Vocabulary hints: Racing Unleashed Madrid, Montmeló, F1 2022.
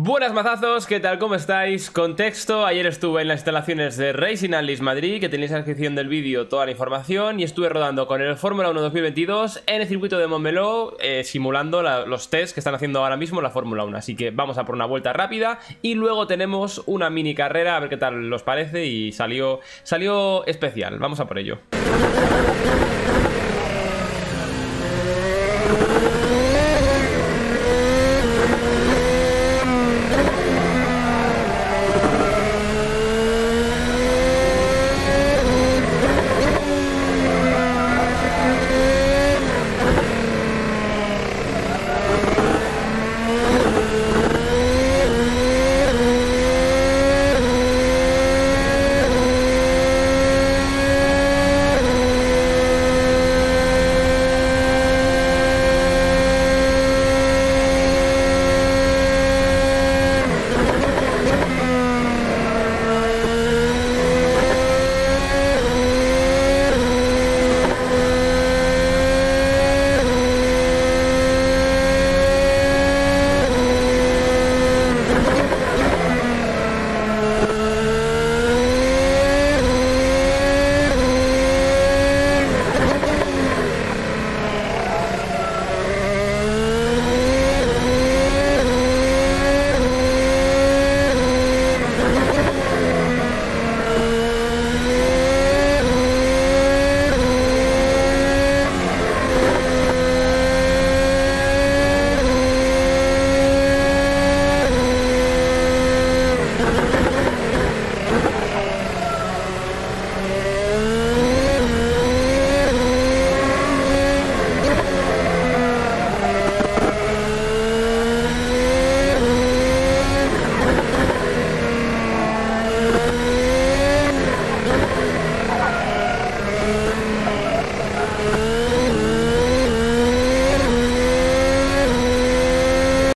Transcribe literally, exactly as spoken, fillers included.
Buenas mazazos, ¿qué tal? ¿Cómo estáis? Contexto, ayer estuve en las instalaciones de Racing Unleashed Madrid, que tenéis en la descripción del vídeo toda la información, y estuve rodando con el Fórmula uno dos mil veintidós en el circuito de Montmeló, eh, simulando la, los tests que están haciendo ahora mismo la Fórmula uno, así que vamos a por una vuelta rápida y luego tenemos una mini carrera, a ver qué tal os parece, y salió, salió especial, vamos a por ello.